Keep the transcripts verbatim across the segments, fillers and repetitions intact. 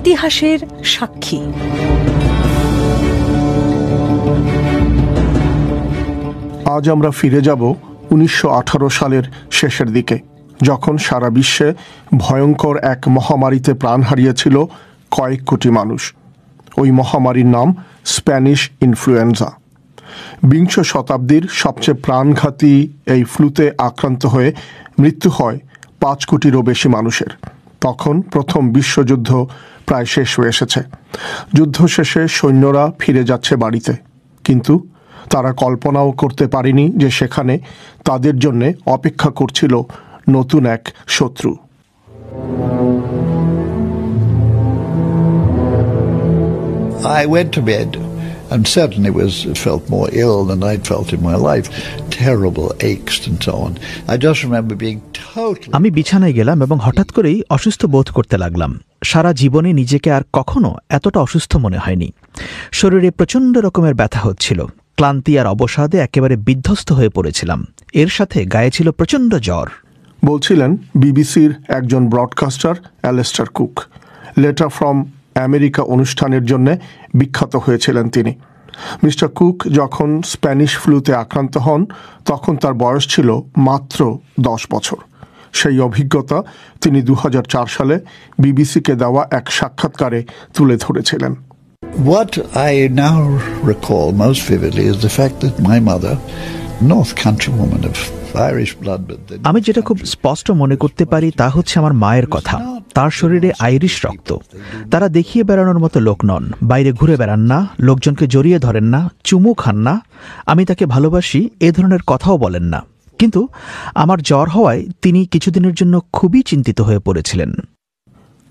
ইতিহাসের সাক্ষী। আজ আমরা ফিরে যাব উনিশশো আঠারো সালের শেষের দিকে, যখন সারা বিশ্বে ভয়ঙ্কর এক মহামারীতে প্রাণ হারিয়েছিল কয়েক কোটি মানুষ। ওই মহামারীর নাম স্প্যানিশ ইনফ্লুয়েঞ্জা। বিংশ শতাব্দীর সবচেয়ে প্রাণঘাতী এই ফ্লুতে আক্রান্ত হয়ে মৃত্যু হয় পাঁচ কোটিরও বেশি মানুষের। তখন প্রথম বিশ্বযুদ্ধ প্রায় শেষ হয়ে এসেছে। যুদ্ধ শেষে সৈন্যরা ফিরে যাচ্ছে বাড়িতে, কিন্তু তারা কল্পনাও করতে পারেনি যে সেখানে তাদের জন্যে অপেক্ষা করছিল নতুন এক শত্রু। I went to bed and certainly was felt more ill than I'd felt in my life. Terrible aches and so on. I just remember being totally... আমি বিছানায় গেলাম এবং হঠাৎ করেই অসুস্থ বোধ করতে লাগলাম। সারা জীবনে নিজেকে আর কখনো এতটা অসুস্থ মনে হয়নি। শরীরে প্রচণ্ড রকমের ব্যথা হচ্ছিল। ক্লান্তি আর অবসাদে একেবারে বিধ্বস্ত হয়ে পড়েছিলাম। এর সাথে গায়ে ছিল প্রচণ্ড জ্বর। বলছিলেন বিবিসির একজন broadcaster Alistair cook. Letter from America অনুষ্ঠানের জন্য বিখ্যাত হয়েছিলেন তিনি। মিস্টার কুক যখন স্প্যানিশ ফ্লুতে আক্রান্ত হন তখন তার বয়স ছিল মাত্র দশ বছর। সেই অভিজ্ঞতা তিনি দু হাজার চার সালে বিবিসিকে দেওয়া এক সাক্ষাৎকারে তুলে ধরেছিলেন। What I now recall most vividly is the fact that my mother, North Country woman of Irish blood, but then... আমি যেটা খুব স্পষ্ট মনে করতে পারি তা হচ্ছে আমার মায়ের কথা। তার শরীরে আইরিশ রক্ত। তারা দেখিয়ে বেড়ানোর মতো লোক নন, বাইরে ঘুরে বেড়ান না, লোকজনকে জড়িয়ে ধরেন না, চুমু খান না, আমি তাকে ভালোবাসি এ ধরনের কথাও বলেন না। কিন্তু আমার জ্বর হওয়ায় তিনি কিছুদিনের জন্য খুবই চিন্তিত হয়ে পড়েছিলেন।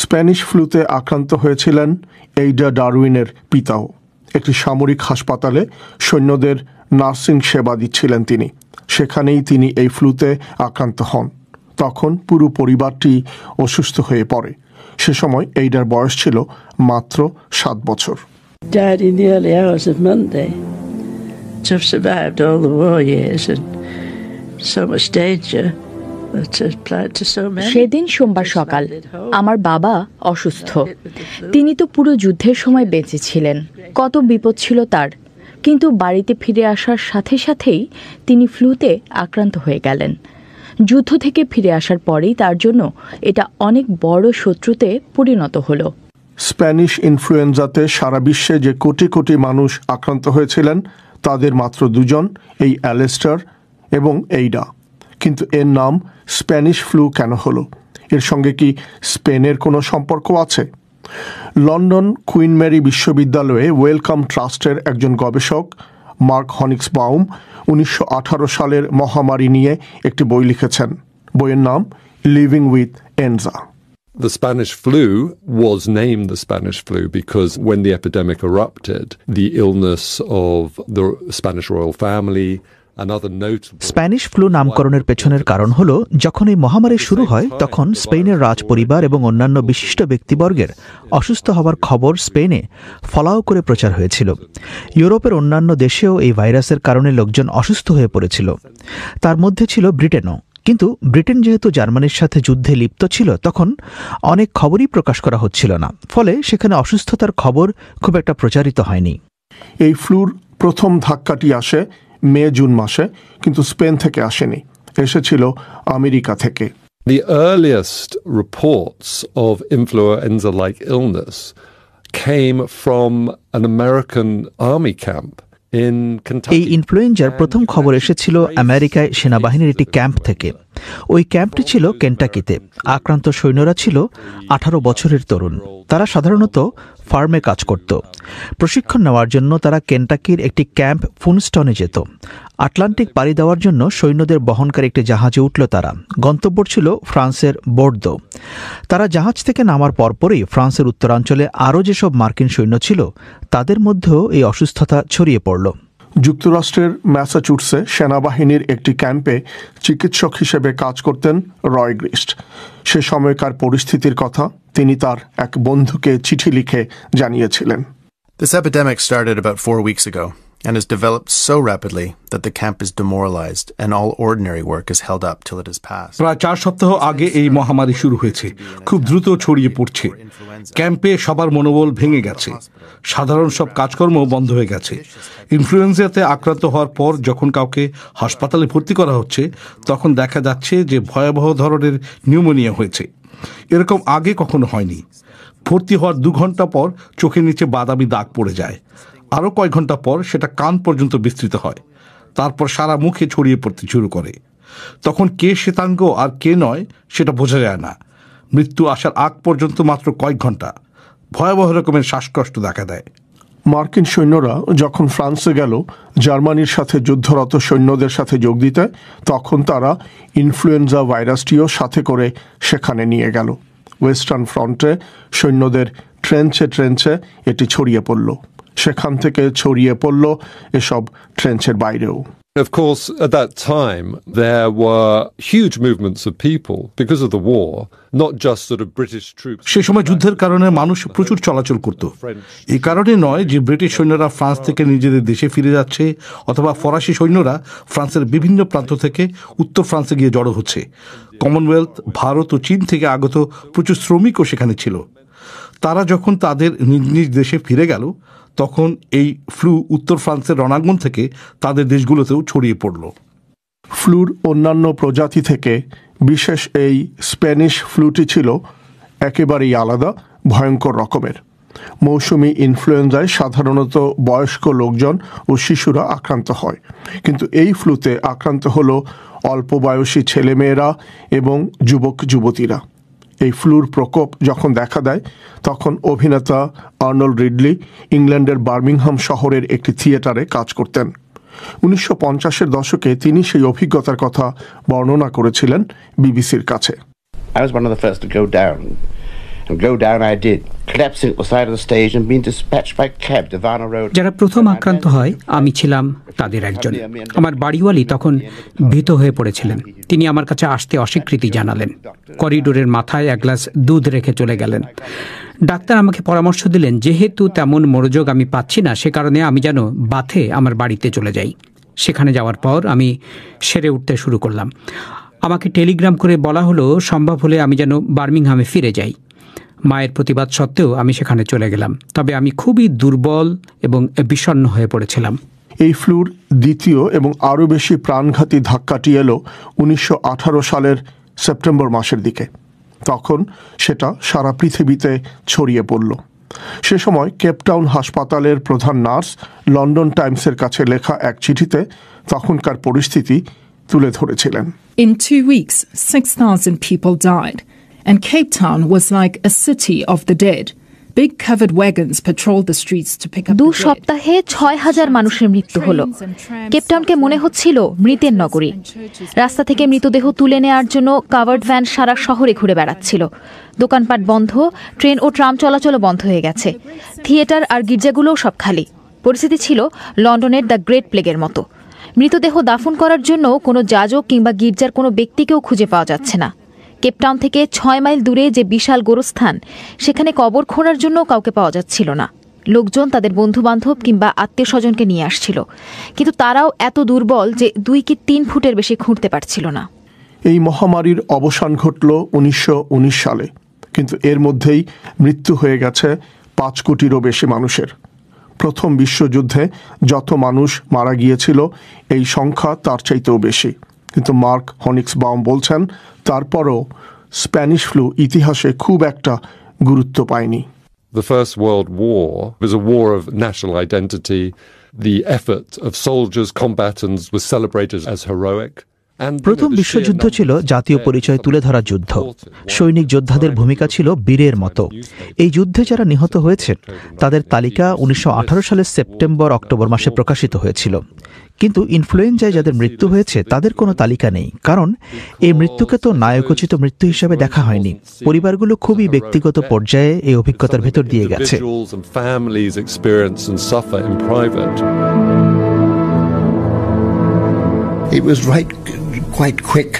স্প্যানিশ ফ্লুতে আক্রান্ত হয়েছিলেন এইডা ডারউইনের পিতাও। একটি সামরিক হাসপাতালে সৈন্যদের নার্সিং সেবা দিচ্ছিলেন তিনি। সেখানেই তিনি এই ফ্লুতে আক্রান্ত হন। তখন পুরো পরিবারটি অসুস্থ হয়ে পড়ে। সে সময় এইডার বয়স ছিল মাত্র সাত বছর। সেদিন সোমবার সকাল। আমার বাবা অসুস্থ। তিনি তো পুরো যুদ্ধের সময় বেঁচে ছিলেন, কত বিপদ ছিল তার। কিন্তু বাড়িতে ফিরে আসার সাথে সাথেই তিনি ফ্লুতে আক্রান্ত হয়ে গেলেন। যুদ্ধ থেকে ফিরে আসার পরেই তার জন্য এটা অনেক বড় শত্রুতে পরিণত হলো। স্প্যানিশ ইনফ্লুয়েঞ্জাতে সারা বিশ্বে যে কোটি কোটি মানুষ আক্রান্ত হয়েছিলেন তাদের মাত্র দুজন, এই অ্যালিস্টার এবং এইডা। কিন্তু এর নাম স্প্যানিশ ফ্লু কেন হলো? এর সঙ্গে কি স্পেনের কোনো সম্পর্ক আছে? লন্ডন কুইন মেরি বিশ্ববিদ্যালয়ে ওয়েলকাম ট্রাস্টের একজন গবেষক মার্ক হনিক্সবাউম উনিশশো আঠারো সালের মহামারী নিয়ে একটি বই লিখেছেন। বইয়ের নাম living with Enza. The Spanish flu was named the Spanish flu because when the epidemic erupted, the illness of the Spanish royal family... Spanish flu নামকরণের পেছনের কারণ হল, যখন এই মহামারী শুরু হয় তখন স্পেনের রাজ পরিবার এবং অন্যান্য বিশিষ্ট ব্যক্তিবর্গের অসুস্থ হওয়ার খবর স্পেনে ফলাও করে প্রচার হয়েছিল। ইউরোপের অন্যান্য দেশেও এই ভাইরাসের কারণে লোকজন অসুস্থ হয়ে পড়েছিল, তার মধ্যে ছিল ব্রিটেনও। কিন্তু ব্রিটেন যেহেতু জার্মানির সাথে যুদ্ধে লিপ্ত ছিল তখন অনেক খবরই প্রকাশ করা হচ্ছিল না, ফলে সেখানে অসুস্থতার খবর খুব একটা প্রচারিত হয়নি। এই ফ্লুর প্রথম ধাক্কাটি আসে মে জুন মাসে, কিন্তু স্পেন থেকে আসেনি, এসেছিল আমেরিকা থেকে। The earliest reports of influenza-like illness came from an American army camp in Kentucky. এই ইনফ্লুয়েঞ্জার প্রথম খবর এসেছিল আমেরিকায় সেনাবাহিনীর একটি ক্যাম্প থেকে। ওই ক্যাম্পটি ছিল কেন্টাকিতে। আক্রান্ত সৈন্যরা ছিল আঠারো বছরের তরুণ। তারা সাধারণত ফার্মে কাজ করত। প্রশিক্ষণ নেওয়ার জন্য তারা কেন্টাকির একটি ক্যাম্প ফুনস্টনে যেত। আটলান্টিক পাড়ি দেওয়ার জন্য সৈন্যদের বহনকারী একটি জাহাজে উঠল তারা। গন্তব্য ছিল ফ্রান্সের বোর্দো। তারা জাহাজ থেকে নামার পরপরই ফ্রান্সের উত্তরাঞ্চলে আরও যেসব মার্কিন সৈন্য ছিল তাদের মধ্যেও এই অসুস্থতা ছড়িয়ে পড়ল। যুক্তরাষ্ট্রের ম্যাসাচুটসে সেনাবাহিনীর একটি ক্যাম্পে চিকিৎসক হিসেবে কাজ করতেন রয় গ্রিস্ট। সে সময়কার পরিস্থিতির কথা তিনি তার এক বন্ধুকে চিঠি লিখে জানিয়েছিলেন। This epidemic started about four weeks ago. and has developed so rapidly that the camp is demoralized and all ordinary work is held up till it is passed. প্রায় চার সপ্তাহ আগে এই মহামারী শুরু হয়েছে, খুব দ্রুত ছড়িয়ে পড়ছে। ক্যাম্পে সবার মনোবল ভেঙে গেছে, সাধারণ সব কাজকর্ম বন্ধ হয়ে গেছে। ইনফ্লুয়েঞ্জাতে আক্রান্ত হওয়ার পর যখন কাউকে হাসপাতালে ভর্তি করা হচ্ছে, তখন দেখা যাচ্ছে যে ভয়াবহ ধরনের নিউমোনিয়া হয়েছে। এরকম আগে কখনো হয়নি। ভর্তি হওয়ার দু ঘন্টা পর চোখের নিচে বাদামি দাগ পড়ে যায়, আরও কয়েক ঘন্টা পর সেটা কান পর্যন্ত বিস্তৃত হয়, তারপর সারা মুখে ছড়িয়ে পড়তে শুরু করে। তখন কে শ্বেতাঙ্গ আর কে নয় সেটা বোঝা যায় না। মৃত্যু আসার আগ পর্যন্ত মাত্র কয়েক ঘন্টা। ভয়াবহ রকমের শ্বাসকষ্ট দেখা দেয়। মার্কিন সৈন্যরা যখন ফ্রান্সে গেল জার্মানির সাথে যুদ্ধরত সৈন্যদের সাথে যোগ দিতে, তখন তারা ইনফ্লুয়েঞ্জা ভাইরাসটিও সাথে করে সেখানে নিয়ে গেল। ওয়েস্টার্ন ফ্রন্টে সৈন্যদের ট্রেঞ্চে ট্রেঞ্চে এটি ছড়িয়ে পড়ল, সেখান থেকে ছড়িয়ে পড়ল এসব ট্রেঞ্চের বাইরেও। Of course, at that time, there were huge movements of people because of the war, not just sort of British troops. সেই সময় যুদ্ধের কারণে মানুষ প্রচুর চলাচল করত। এই কারণে নয় যে ব্রিটিশ সৈন্যরা ফ্রান্স থেকে নিজেদের দেশে ফিরে যাচ্ছে অথবা ফরাসি সৈন্যরা ফ্রান্সের বিভিন্ন প্রান্ত থেকে উত্তর ফ্রান্সে গিয়ে জড়ো হচ্ছে। কমনওয়েলথ, ভারত ও চীন থেকে আগত প্রচুর শ্রমিকও সেখানে ছিল। তারা যখন তাদের নিজ নিজ দেশে ফিরে গেল, তখন এই ফ্লু উত্তর ফ্রান্সের রণাঙ্গন থেকে তাদের দেশগুলোতেও ছড়িয়ে পড়ল। ফ্লুর অন্যান্য প্রজাতি থেকে বিশেষ এই স্প্যানিশ ফ্লুটি ছিল একেবারেই আলাদা, ভয়ঙ্কর রকমের। মৌসুমি ইনফ্লুয়েঞ্জায় সাধারণত বয়স্ক লোকজন ও শিশুরা আক্রান্ত হয়, কিন্তু এই ফ্লুতে আক্রান্ত হল অল্প বয়সী ছেলেমেয়েরা এবং যুবক যুবতীরা। এই ফ্লুর প্রকোপ যখন দেখা দেয়, তখন অভিনেতা আর্নল্ড রিডলি ইংল্যান্ডের বার্মিংহাম শহরের একটি থিয়েটারে কাজ করতেন। উনিশশো পঞ্চাশের দশকে তিনি সেই অভিজ্ঞতার কথা বর্ণনা করেছিলেন বিবিসির কাছে। যারা প্রথম আক্রান্ত হয় আমি ছিলাম তাদের একজন। আমার বাড়িওয়ালি তখন ভীত হয়ে পড়েছিলেন, তিনি আমার কাছে আসতে অস্বীকৃতি জানালেন। করিডোরের মাথায় এক গ্লাস দুধ রেখে চলে গেলেন। ডাক্তার আমাকে পরামর্শ দিলেন যেহেতু তেমন মনোযোগ আমি পাচ্ছি না, সে কারণে আমি যেন বাথে আমার বাড়িতে চলে যাই। সেখানে যাওয়ার পর আমি সেরে উঠতে শুরু করলাম। আমাকে টেলিগ্রাম করে বলা হলো সম্ভব হলে আমি যেন বার্মিংহামে ফিরে যাই। মায়ের প্রতিবাদ সত্ত্বেও আমি সেখানে চলে গেলাম, তবে আমি খুবই দুর্বল এবং বিষণ্ণ হয়ে পড়েছিলাম। এই ফ্লুর দ্বিতীয় এবং আরও বেশি প্রাণঘাতী ধাক্কাটি এলো উনিশশো আঠারো সালের সেপ্টেম্বর মাসের দিকে। তখন সেটা সারা পৃথিবীতে ছড়িয়ে পড়ল। সে সময় কেপটাউন হাসপাতালের প্রধান নার্স লন্ডন টাইমসের কাছে লেখা এক চিঠিতে তখনকার পরিস্থিতি তুলে ধরেছিলেন। In two weeks, six thousand people died. And Cape Town was like a city of the dead. Big covered wagons patrolled the streets to pick up the dead. দুই সপ্তাহে ছয় হাজার মানুষের মৃত্যু হলো। কেপটাউনকে মনে হচ্ছিল মৃতের নগরী। রাস্তা থেকে মৃতদেহ তুলে নেওয়ার জন্য কাভার্ড ভ্যান সারা শহরে ঘুরে বেড়াচ্ছিল। দোকানপাট বন্ধ, ট্রেন ও ট্রাম চলাচল বন্ধ হয়ে গেছে। থিয়েটার আর গির্জাগুলোও সব খালি। পরিস্থিতি ছিল লন্ডনের দ্য গ্রেট প্লেগের মতো। মৃতদেহ দাফন করার জন্য কোনো যাজক কিংবা গির্জার কোনো ব্যক্তিকেও খুঁজে পাওয়া যাচ্ছে না। কেপটাউন থেকে ছয় মাইল দূরে যে বিশাল গোরস্থান, সেখানে কবর খোঁড়ার জন্য কাউকে পাওয়া যাচ্ছিল না। লোকজন তাদের বন্ধুবান্ধব কিংবা আত্মীয় স্বজনকে নিয়ে আসছিল, কিন্তু তারাও এত দুর্বল যে দুই কি তিন ফুটের বেশি খুঁড়তে পারছিল না। এই মহামারীর অবসান ঘটল উনিশশো উনিশ সালে, কিন্তু এর মধ্যেই মৃত্যু হয়ে গেছে পাঁচ কোটিরও বেশি মানুষের। প্রথম বিশ্বযুদ্ধে যত মানুষ মারা গিয়েছিল এই সংখ্যা তার চাইতেও বেশি। কিন্তু মার্ক হনিক্সবাউম বলছেন তারপরও স্প্যানিশ ফ্লু ইতিহাসে খুব একটা গুরুত্ব পায়নি। The First World War was a war of national identity. The effort of soldiers, combatants was celebrated as heroic. প্রথম বিশ্বযুদ্ধ ছিল জাতীয় পরিচয় তুলে ধরার যুদ্ধ। সৈনিক যোদ্ধাদের ভূমিকা ছিল বীরের মতো। এই যুদ্ধে যারা নিহত হয়েছেন তাদের তালিকা উনিশশো আঠারো সালের সেপ্টেম্বর অক্টোবর মাসে প্রকাশিত হয়েছিল, কিন্তু ইনফ্লুয়েঞ্জায় যাদের মৃত্যু হয়েছে তাদের কোনো তালিকা নেই, কারণ এই মৃত্যুকে তো নায়কোচিত মৃত্যু হিসেবে দেখা হয়নি। পরিবারগুলো খুবই ব্যক্তিগত পর্যায়ে এই অভিজ্ঞতার ভেতর দিয়ে গেছে। It was right, quite quick,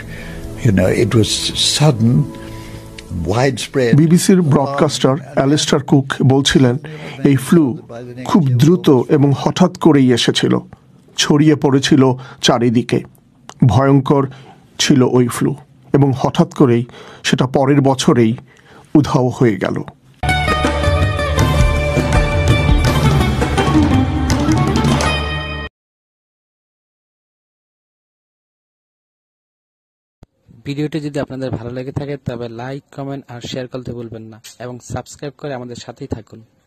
you know, it was sudden, বিবিসির ব্রডকাস্টার অ্যালিস্টার কুক বলছিলেন, এই ফ্লু খুব দ্রুত এবং হঠাৎ করেই এসেছিল, ছড়িয়ে পড়েছিল চারিদিকে। ভয়ঙ্কর ছিল ওই ফ্লু এবং হঠাৎ করেই সেটা পরের বছরেই উধাও হয়ে গেল। ভিডিওটি যদি আপনাদের ভালো লেগে থাকে তবে লাইক, কমেন্ট আর শেয়ার করতে ভুলবেন না এবং সাবস্ক্রাইব করে আমাদের সাথেই থাকুন।